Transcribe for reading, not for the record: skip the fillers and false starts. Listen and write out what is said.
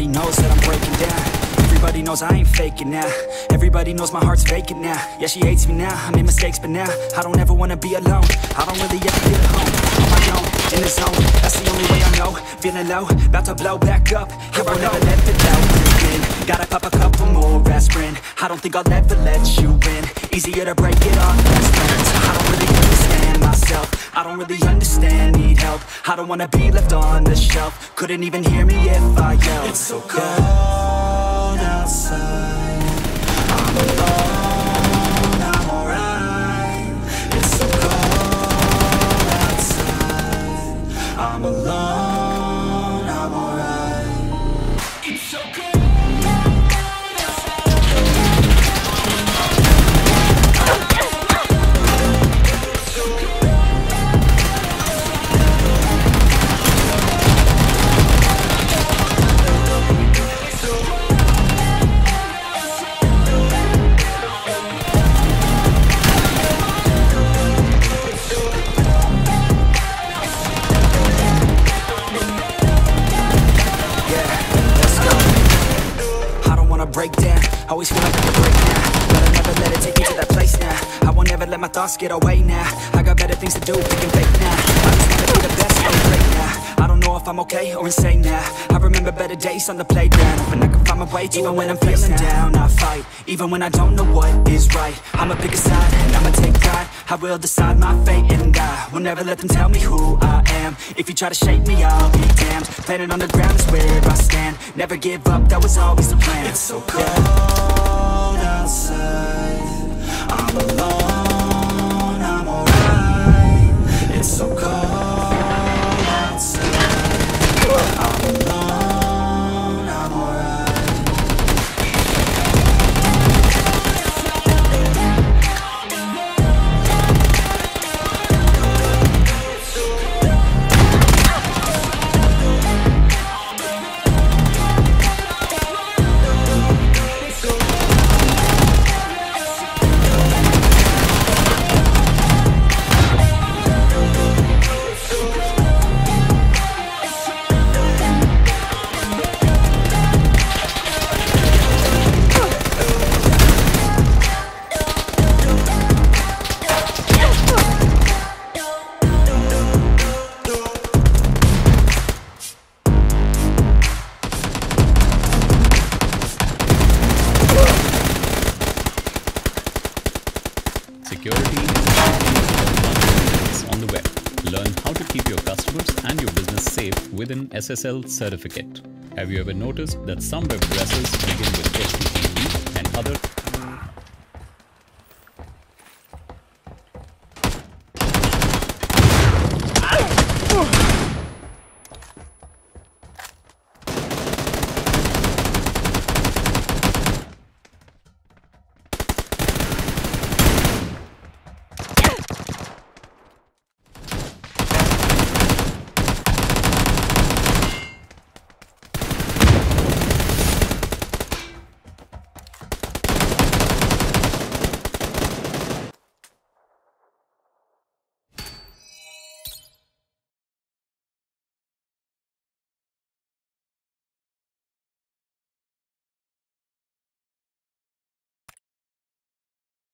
Everybody knows that I'm breaking down. Everybody knows I ain't faking now. Everybody knows my heart's vacant now. Yeah, she hates me now, I made mistakes, but now I don't ever wanna be alone. I don't really ever get home on my own, in the zone. That's the only way I know. Feeling low, about to blow back up. Here I never let it out. Gotta pop a couple more aspirin. I don't think I'll ever let you win. Easier to break it off best friends. I don't really understand myself. I don't really understand, need help. I don't wanna be left on the shelf. Couldn't even hear me if I yelled. It's so cold outside. I'm alone, I'm alright. It's so cold outside. I'm alone, I'm alright. It's so cold. Breakdown, I always feel like I can break now, but I never let it take me to that place now. I won't ever let my thoughts get away now. I got better things to do, picking fake now. I just wanna be the best, I'm great now. I don't know if I'm okay or insane now. I remember better days on the playground, but I can find my way to even when I'm feeling down. I fight, even when I don't know what is right. I'ma pick a side and I'ma take pride. I will decide my fate and I will never let them tell me who I am. If you try to shake me, I'll be damned. Planet on the ground is where I stand. Never give up, that was always the plan. It's so cold outside. I'm alone, I'm alright. It's so cold outside. I'm alone. Security is on the web. Learn how to keep your customers and your business safe with an SSL certificate. Have you ever noticed that some web addresses begin with HTTP and other